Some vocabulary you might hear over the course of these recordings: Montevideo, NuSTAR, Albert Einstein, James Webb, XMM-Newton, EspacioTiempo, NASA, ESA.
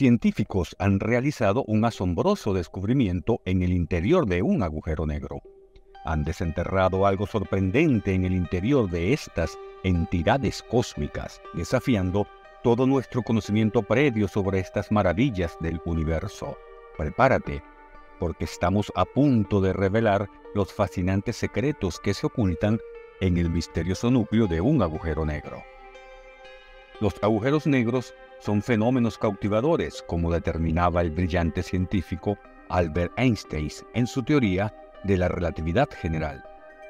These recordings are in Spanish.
científicos han realizado un asombroso descubrimiento en el interior de un agujero negro. Han desenterrado algo sorprendente en el interior de estas entidades cósmicas, desafiando todo nuestro conocimiento previo sobre estas maravillas del universo. Prepárate, porque estamos a punto de revelar los fascinantes secretos que se ocultan en el misterioso núcleo de un agujero negro. Los agujeros negros son fenómenos cautivadores, como determinaba el brillante científico Albert Einstein en su teoría de la relatividad general.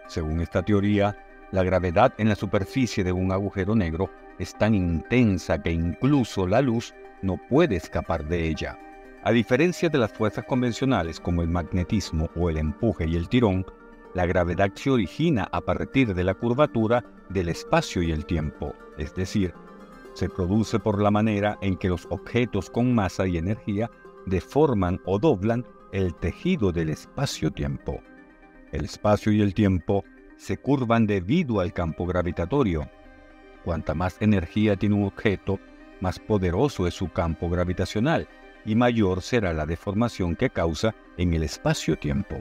Según esta teoría, la gravedad en la superficie de un agujero negro es tan intensa que incluso la luz no puede escapar de ella. A diferencia de las fuerzas convencionales como el magnetismo o el empuje y el tirón, la gravedad se origina a partir de la curvatura del espacio y el tiempo, es decir, se produce por la manera en que los objetos con masa y energía deforman o doblan el tejido del espacio-tiempo. El espacio y el tiempo se curvan debido al campo gravitatorio. Cuanta más energía tiene un objeto, más poderoso es su campo gravitacional, y mayor será la deformación que causa en el espacio-tiempo.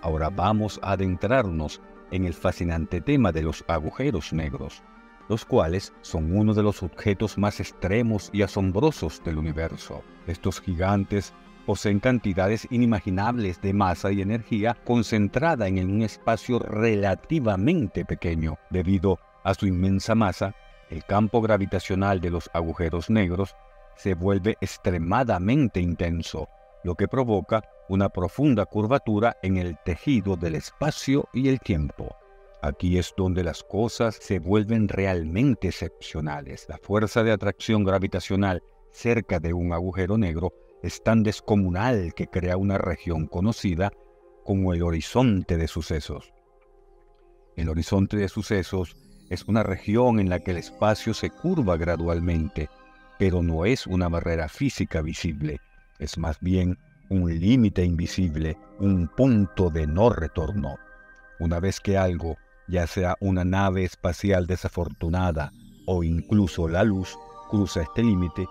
Ahora vamos a adentrarnos en el fascinante tema de los agujeros negros, los cuales son uno de los objetos más extremos y asombrosos del universo. Estos gigantes poseen cantidades inimaginables de masa y energía concentrada en un espacio relativamente pequeño. Debido a su inmensa masa, el campo gravitacional de los agujeros negros se vuelve extremadamente intenso, lo que provoca una profunda curvatura en el tejido del espacio y el tiempo. Aquí es donde las cosas se vuelven realmente excepcionales. La fuerza de atracción gravitacional cerca de un agujero negro es tan descomunal que crea una región conocida como el horizonte de sucesos. El horizonte de sucesos es una región en la que el espacio se curva gradualmente, pero no es una barrera física visible, es más bien un límite invisible, un punto de no retorno. Una vez que algo, ya sea una nave espacial desafortunada o incluso la luz, cruza este límite,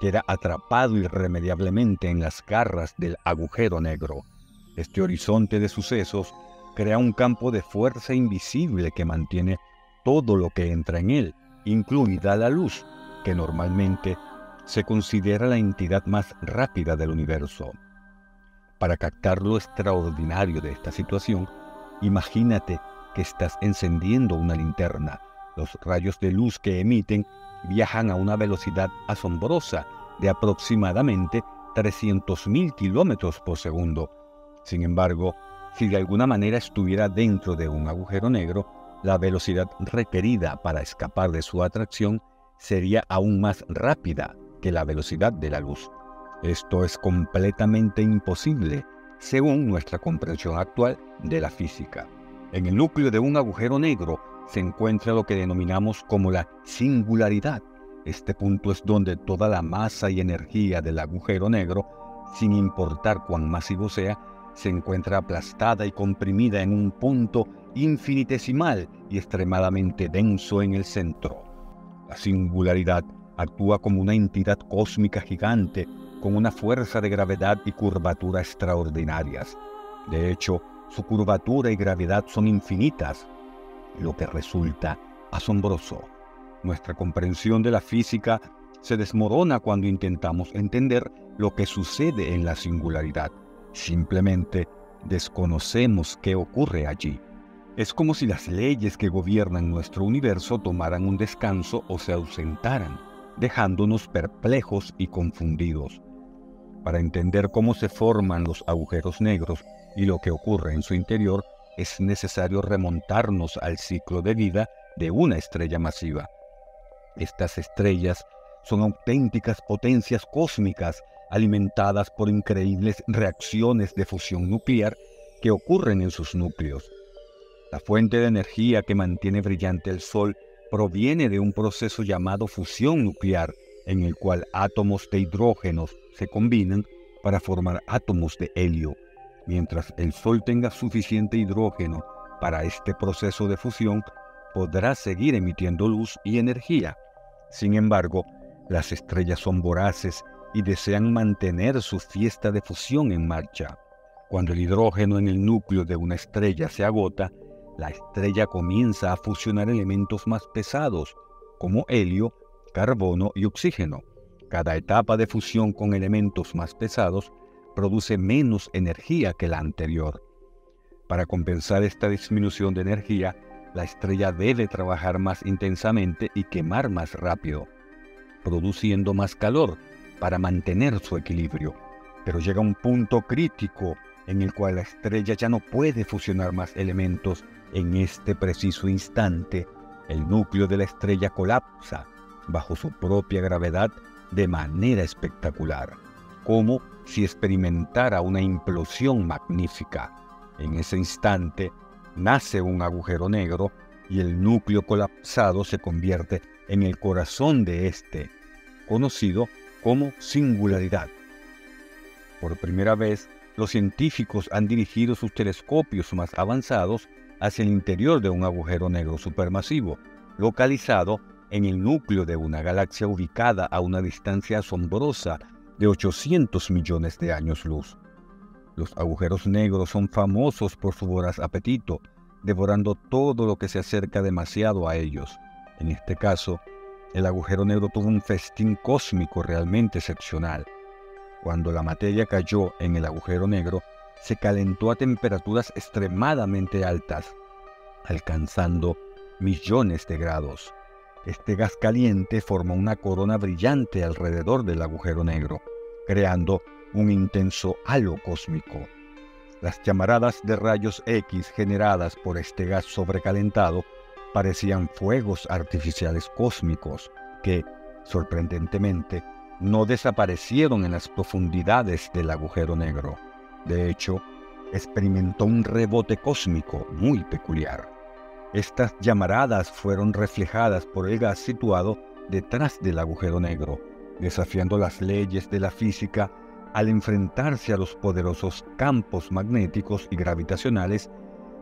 queda atrapado irremediablemente en las garras del agujero negro. Este horizonte de sucesos crea un campo de fuerza invisible que mantiene todo lo que entra en él, incluida la luz, que normalmente se considera la entidad más rápida del universo. Para captar lo extraordinario de esta situación, imagínate que estás encendiendo una linterna. Los rayos de luz que emiten viajan a una velocidad asombrosa de aproximadamente 300.000 kilómetros por segundo. Sin embargo, si de alguna manera estuviera dentro de un agujero negro, la velocidad requerida para escapar de su atracción sería aún más rápida que la velocidad de la luz. Esto es completamente imposible según nuestra comprensión actual de la física. En el núcleo de un agujero negro se encuentra lo que denominamos como la singularidad. Este punto es donde toda la masa y energía del agujero negro, sin importar cuán masivo sea, se encuentra aplastada y comprimida en un punto infinitesimal y extremadamente denso en el centro. La singularidad actúa como una entidad cósmica gigante con una fuerza de gravedad y curvatura extraordinarias. De hecho, su curvatura y gravedad son infinitas, lo que resulta asombroso. Nuestra comprensión de la física se desmorona cuando intentamos entender lo que sucede en la singularidad. Simplemente desconocemos qué ocurre allí. Es como si las leyes que gobiernan nuestro universo tomaran un descanso o se ausentaran, dejándonos perplejos y confundidos. Para entender cómo se forman los agujeros negros y lo que ocurre en su interior, es necesario remontarnos al ciclo de vida de una estrella masiva. Estas estrellas son auténticas potencias cósmicas alimentadas por increíbles reacciones de fusión nuclear que ocurren en sus núcleos. La fuente de energía que mantiene brillante el Sol proviene de un proceso llamado fusión nuclear, en el cual átomos de hidrógeno se combinan para formar átomos de helio. Mientras el Sol tenga suficiente hidrógeno para este proceso de fusión, podrá seguir emitiendo luz y energía. Sin embargo, las estrellas son voraces y desean mantener su fiesta de fusión en marcha. Cuando el hidrógeno en el núcleo de una estrella se agota, la estrella comienza a fusionar elementos más pesados, como helio, carbono y oxígeno. Cada etapa de fusión con elementos más pesados produce menos energía que la anterior. Para compensar esta disminución de energía, la estrella debe trabajar más intensamente y quemar más rápido, produciendo más calor para mantener su equilibrio. Pero llega un punto crítico en el cual la estrella ya no puede fusionar más elementos. En este preciso instante, el núcleo de la estrella colapsa bajo su propia gravedad de manera espectacular, como si experimentara una implosión magnífica. En ese instante, nace un agujero negro y el núcleo colapsado se convierte en el corazón de este, conocido como singularidad. Por primera vez, los científicos han dirigido sus telescopios más avanzados hacia el interior de un agujero negro supermasivo, localizado en el núcleo de una galaxia ubicada a una distancia asombrosa de 800 millones de años luz. Los agujeros negros son famosos por su voraz apetito, devorando todo lo que se acerca demasiado a ellos. En este caso, el agujero negro tuvo un festín cósmico realmente excepcional. Cuando la materia cayó en el agujero negro, se calentó a temperaturas extremadamente altas, alcanzando millones de grados. Este gas caliente formó una corona brillante alrededor del agujero negro, creando un intenso halo cósmico. Las llamaradas de rayos X generadas por este gas sobrecalentado parecían fuegos artificiales cósmicos que, sorprendentemente, no desaparecieron en las profundidades del agujero negro. De hecho, experimentó un rebote cósmico muy peculiar. Estas llamaradas fueron reflejadas por el gas situado detrás del agujero negro, desafiando las leyes de la física al enfrentarse a los poderosos campos magnéticos y gravitacionales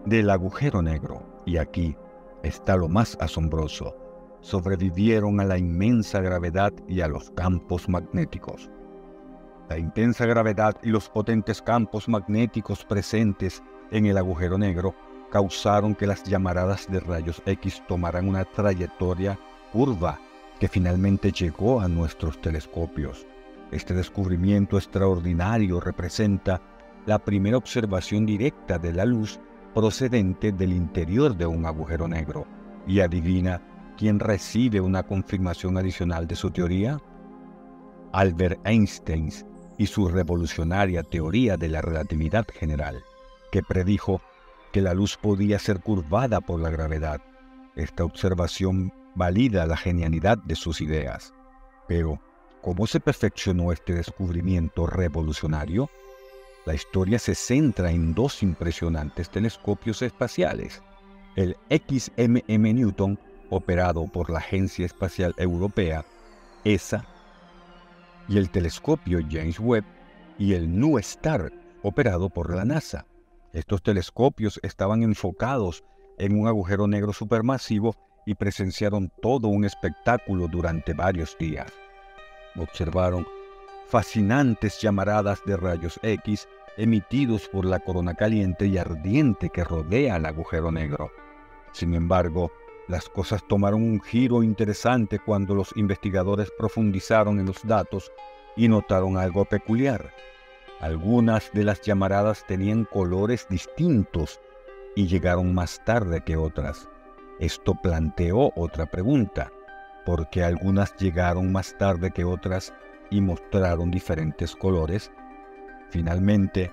del agujero negro. Y aquí está lo más asombroso. Sobrevivieron a la inmensa gravedad y a los campos magnéticos. La intensa gravedad y los potentes campos magnéticos presentes en el agujero negro causaron que las llamaradas de rayos X tomaran una trayectoria curva que finalmente llegó a nuestros telescopios. Este descubrimiento extraordinario representa la primera observación directa de la luz procedente del interior de un agujero negro. Y adivina quién recibe una confirmación adicional de su teoría: Albert Einstein y su revolucionaria teoría de la relatividad general, que predijo que la luz podía ser curvada por la gravedad. Esta observación valida la genialidad de sus ideas. Pero, ¿cómo se perfeccionó este descubrimiento revolucionario? La historia se centra en dos impresionantes telescopios espaciales: el XMM-Newton, operado por la Agencia Espacial Europea, ESA, y el telescopio James Webb, y el NuSTAR, operado por la NASA. Estos telescopios estaban enfocados en un agujero negro supermasivo y presenciaron todo un espectáculo durante varios días. Observaron fascinantes llamaradas de rayos X emitidos por la corona caliente y ardiente que rodea al agujero negro. Sin embargo, las cosas tomaron un giro interesante cuando los investigadores profundizaron en los datos y notaron algo peculiar. Algunas de las llamaradas tenían colores distintos y llegaron más tarde que otras. Esto planteó otra pregunta: ¿por qué algunas llegaron más tarde que otras y mostraron diferentes colores? Finalmente,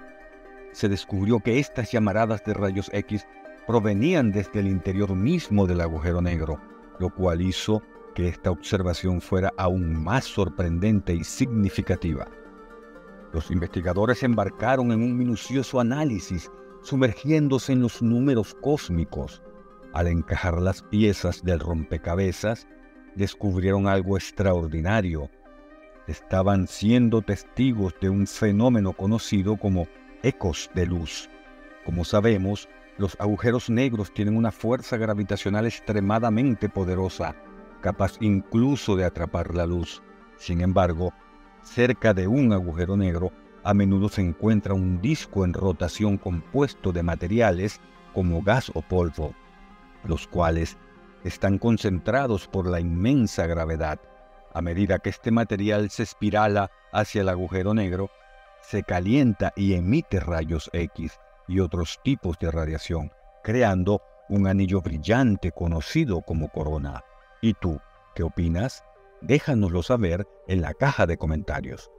se descubrió que estas llamaradas de rayos X provenían desde el interior mismo del agujero negro, lo cual hizo que esta observación fuera aún más sorprendente y significativa. Los investigadores embarcaron en un minucioso análisis, sumergiéndose en los números cósmicos. Al encajar las piezas del rompecabezas, descubrieron algo extraordinario. Estaban siendo testigos de un fenómeno conocido como ecos de luz. Como sabemos, los agujeros negros tienen una fuerza gravitacional extremadamente poderosa, capaz incluso de atrapar la luz. Sin embargo, Cerca de un agujero negro, a menudo se encuentra un disco en rotación compuesto de materiales como gas o polvo, los cuales están concentrados por la inmensa gravedad. A medida que este material se espirala hacia el agujero negro, se calienta y emite rayos X y otros tipos de radiación, creando un anillo brillante conocido como corona. ¿Y tú, qué opinas? Déjanoslo saber en la caja de comentarios.